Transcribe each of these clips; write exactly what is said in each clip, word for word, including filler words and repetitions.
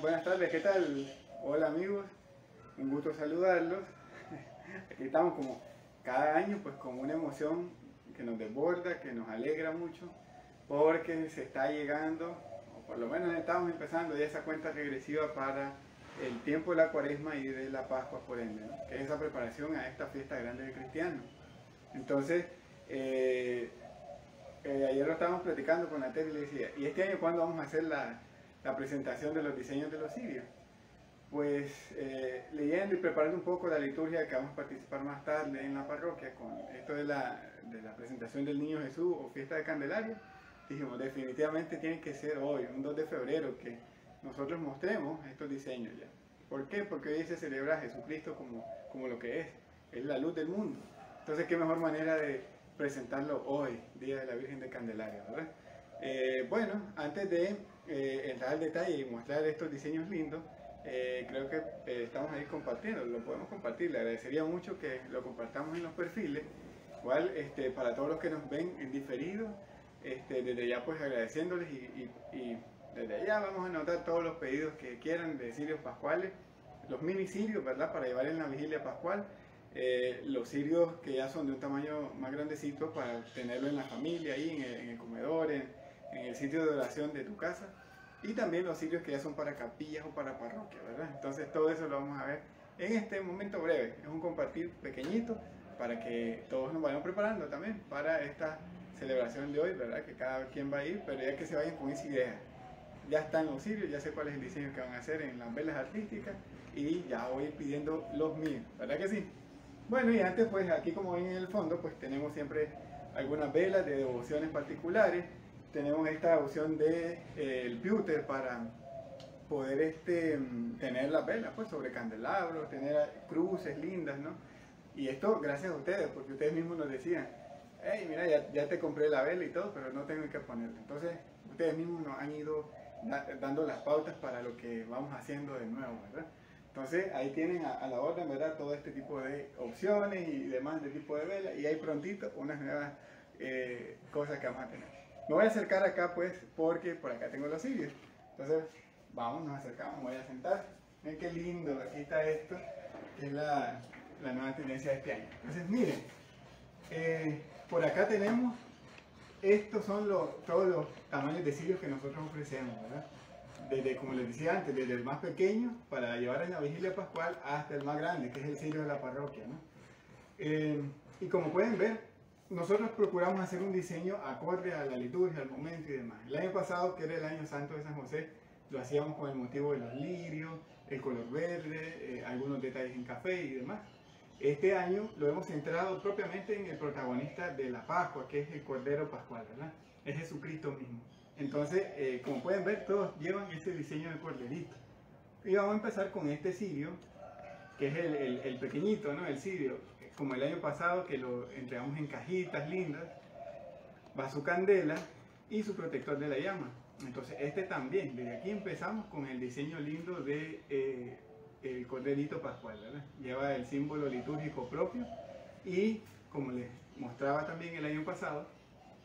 Buenas tardes, ¿qué tal? Hola amigos, un gusto saludarlos. Aquí estamos como cada año, pues con una emoción que nos desborda, que nos alegra mucho, porque se está llegando, o por lo menos estamos empezando ya esa cuenta regresiva para el tiempo de la Cuaresma y de la Pascua, por ende, ¿no? Que es esa preparación a esta fiesta grande del cristiano. Entonces, eh, eh, ayer lo estábamos platicando con la tele y le decía, ¿y este año cuándo vamos a hacer la, la presentación de los diseños de los cirios? Pues eh, leyendo y preparando un poco la liturgia que vamos a participar más tarde en la parroquia con esto de la, de la presentación del Niño Jesús o fiesta de Candelaria, dijimos definitivamente tiene que ser hoy, un dos de febrero, que nosotros mostremos estos diseños ya. ¿Por qué? Porque hoy se celebra a Jesucristo como, como lo que es, es la luz del mundo. Entonces qué mejor manera de presentarlo hoy, Día de la Virgen de Candelaria, ¿verdad? Eh, bueno, antes de eh, entrar al detalle y mostrar estos diseños lindos, Eh, creo que eh, estamos ahí compartiendo, lo podemos compartir, le agradecería mucho que lo compartamos en los perfiles, igual este, para todos los que nos ven en diferido, este, desde ya pues agradeciéndoles y, y, y desde allá vamos a anotar todos los pedidos que quieran de cirios pascuales, los mini cirios, ¿verdad?, para llevar en la vigilia pascual, eh, los cirios que ya son de un tamaño más grandecito para tenerlo en la familia, ahí en el, en el comedor, en, en el sitio de oración de tu casa. Y también los cirios que ya son para capillas o para parroquias, ¿verdad? Entonces todo eso lo vamos a ver en este momento breve. Es un compartir pequeñito para que todos nos vayan preparando también para esta celebración de hoy, ¿verdad? Que cada quien va a ir, pero ya que se vayan con esa idea. Ya están los cirios, ya sé cuál es el diseño que van a hacer en las velas artísticas y ya voy pidiendo los míos, ¿verdad que sí? Bueno, y antes pues aquí como ven en el fondo pues tenemos siempre algunas velas de devociones particulares. Tenemos esta opción de eh, el pewter para poder este, tener las velas pues, sobre candelabros, tener cruces lindas, ¿no? Y esto gracias a ustedes, porque ustedes mismos nos decían, hey, mira, ya, ya te compré la vela y todo, pero no tengo que ponerla. Entonces, ustedes mismos nos han ido da, dando las pautas para lo que vamos haciendo de nuevo, ¿verdad? Entonces, ahí tienen a, a la orden, ¿verdad?, todo este tipo de opciones y demás de tipo de velas, y ahí prontito unas nuevas eh, cosas que vamos a tener. Me voy a acercar acá pues porque por acá tengo los cirios. Entonces vamos, nos acercamos, me voy a sentar. Miren qué lindo, aquí está esto, que es la, la nueva tendencia de este año. Entonces miren, eh, por acá tenemos, estos son los, todos los tamaños de cirios que nosotros ofrecemos, ¿verdad? Desde, como les decía antes, desde el más pequeño para llevar en la vigilia pascual hasta el más grande, que es el cirio de la parroquia, ¿no? Eh, y como pueden ver, nosotros procuramos hacer un diseño acorde a la liturgia, al momento y demás. El año pasado, que era el año santo de San José, lo hacíamos con el motivo de los lirios, el color verde, eh, algunos detalles en café y demás. Este año lo hemos centrado propiamente en el protagonista de la Pascua, que es el Cordero Pascual, ¿verdad? Es Jesucristo mismo. Entonces, eh, como pueden ver, todos llevan ese diseño de corderito. Y vamos a empezar con este cirio, que es el, el, el pequeñito, ¿no? El cirio, como el año pasado, que lo entregamos en cajitas lindas, va su candela y su protector de la llama. Entonces este también, desde aquí empezamos con el diseño lindo de eh, el corderito pascual, ¿verdad? Lleva el símbolo litúrgico propio y, como les mostraba también el año pasado,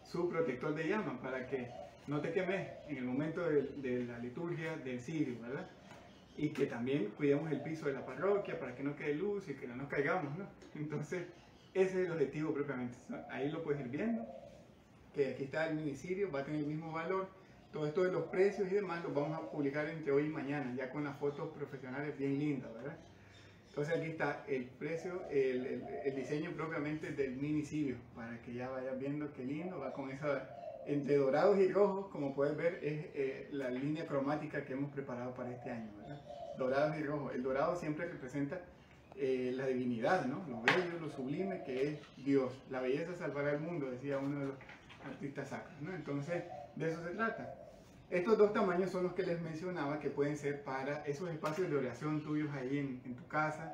su protector de llama para que no te quemes en el momento de, de la liturgia del cirio, ¿verdad? Y que también cuidemos el piso de la parroquia para que no quede luz y que no nos caigamos, ¿no? Entonces, ese es el objetivo propiamente. Ahí lo puedes ir viendo, que aquí está el minicirio, va a tener el mismo valor. Todo esto de los precios y demás los vamos a publicar entre hoy y mañana, ya con las fotos profesionales bien lindas, ¿verdad? Entonces aquí está el precio, el, el, el diseño propiamente del minicirio, para que ya vayas viendo qué lindo, va con esa... Entre dorados y rojos, como puedes ver, es eh, la línea cromática que hemos preparado para este año, ¿verdad? Dorados y rojos. El dorado siempre representa eh, la divinidad, ¿no? Lo bello, lo sublime que es Dios. La belleza salvará al mundo, decía uno de los artistas sacros, ¿no? Entonces, de eso se trata. Estos dos tamaños son los que les mencionaba que pueden ser para esos espacios de oración tuyos ahí en, en tu casa,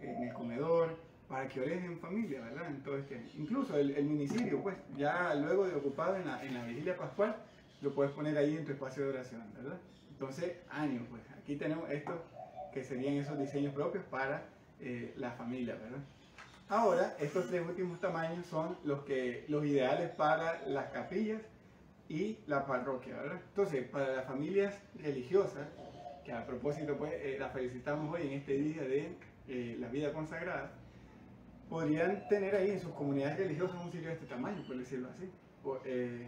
en el comedor, para que ores en familia, ¿verdad? Entonces, incluso el, el minicirio, pues, ya luego de ocupado en la, en la vigilia pascual, lo puedes poner ahí en tu espacio de oración, ¿verdad? Entonces, ánimo, pues, aquí tenemos estos que serían esos diseños propios para eh, la familia, ¿verdad? Ahora, estos tres últimos tamaños son los, que, los ideales para las capillas y la parroquia, ¿verdad? Entonces, para las familias religiosas, que a propósito pues eh, la felicitamos hoy en este día de eh, la vida consagrada, podrían tener ahí en sus comunidades religiosas un sitio de este tamaño, por decirlo así, o, eh,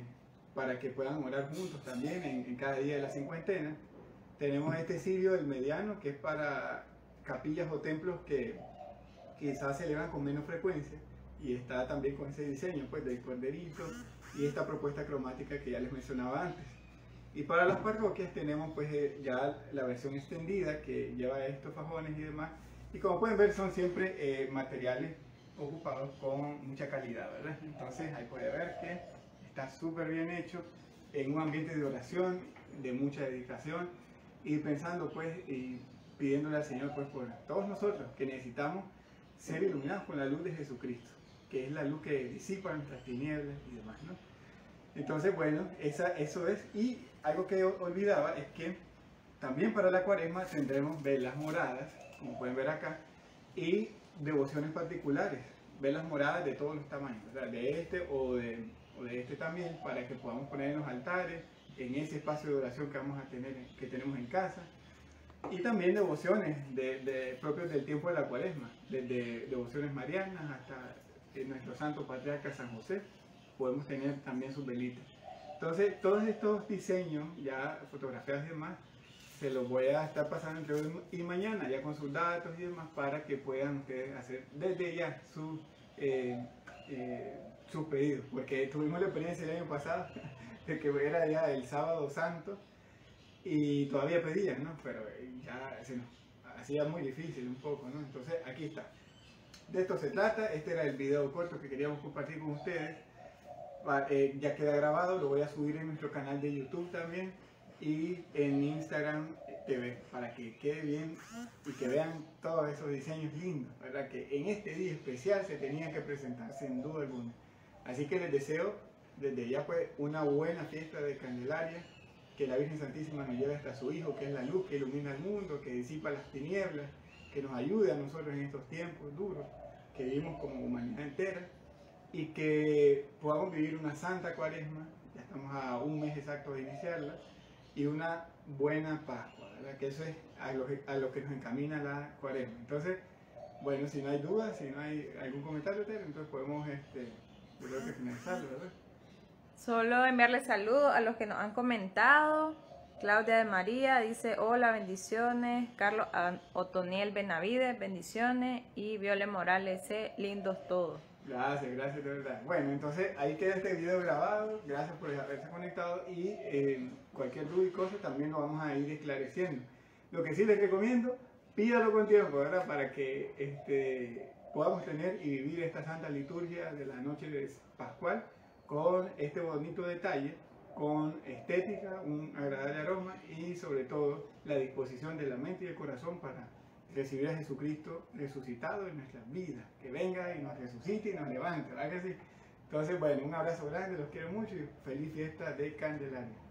para que puedan orar juntos también en, en cada día de la cincuentena. Tenemos este cirio del mediano, que es para capillas o templos que quizás se elevan con menos frecuencia, y está también con ese diseño pues del corderito y esta propuesta cromática que ya les mencionaba antes. Y para las parroquias tenemos pues eh, ya la versión extendida que lleva estos fajones y demás, y como pueden ver son siempre eh, materiales ocupados con mucha calidad, ¿verdad? Entonces ahí puede ver que está súper bien hecho, en un ambiente de oración, de mucha dedicación, y pensando pues y pidiéndole al Señor pues por todos nosotros que necesitamos ser iluminados con la luz de Jesucristo, que es la luz que disipa nuestras tinieblas y demás, ¿no? Entonces, bueno, esa, eso es. Y algo que olvidaba es que también para la cuaresma tendremos velas moradas, como pueden ver acá, y devociones particulares, velas moradas de todos los tamaños, o sea, de este o de, o de este también, para que podamos poner en los altares, en ese espacio de oración que vamos a tener, que tenemos en casa. Y también devociones de, de, propios del tiempo de la cuaresma, desde devociones marianas hasta nuestro santo patriarca San José, podemos tener también sus velitas. Entonces, todos estos diseños, ya fotografías y demás, se los voy a estar pasando entre hoy y mañana, ya con sus datos y demás, para que puedan ustedes hacer desde ya sus eh, eh, sus pedidos, porque tuvimos la experiencia el año pasado, de que era ya el sábado santo, y todavía pedían, ¿no? Pero ya se nos hacía muy difícil un poco, ¿no? Entonces aquí está. De esto se trata. Este era el video corto que queríamos compartir con ustedes. Eh, ya queda grabado, lo voy a subir en nuestro canal de YouTube también y en Instagram T V, para que quede bien y que vean todos esos diseños lindos, ¿verdad? Que en este día especial se tenía que presentar, sin duda alguna. Así que les deseo desde ya pues una buena fiesta de Candelaria, que la Virgen Santísima nos lleve hasta su Hijo, que es la luz que ilumina el mundo, que disipa las tinieblas, que nos ayude a nosotros en estos tiempos duros que vivimos como humanidad entera, y que podamos vivir una santa cuaresma, ya estamos a un mes exacto de iniciarla, y una buena Pascua, ¿verdad? Que eso es a lo, a lo que nos encamina la cuaresma. Entonces, bueno, si no hay dudas, si no hay algún comentario, entonces podemos este, yo creo que finalizarlo, ¿verdad? Solo enviarles saludos a los que nos han comentado. Claudia de María dice, hola, bendiciones. Carlos Otoniel Benavides, bendiciones. Y Viole Morales, eh, lindos todos. Gracias, gracias de verdad. Bueno, entonces ahí queda este video grabado. Gracias por haberse conectado. Y eh, cualquier duda y cosa también lo vamos a ir esclareciendo. Lo que sí les recomiendo, pídalo con tiempo, ¿verdad? Para que este, podamos tener y vivir esta santa liturgia de la noche de Pascual, con este bonito detalle, con estética, un agradable aroma y sobre todo la disposición de la mente y el corazón para recibir a Jesucristo resucitado en nuestras vidas, que venga y nos resucite y nos levante, ¿verdad que sí? Entonces, bueno, un abrazo grande, los quiero mucho y feliz fiesta de Candelaria.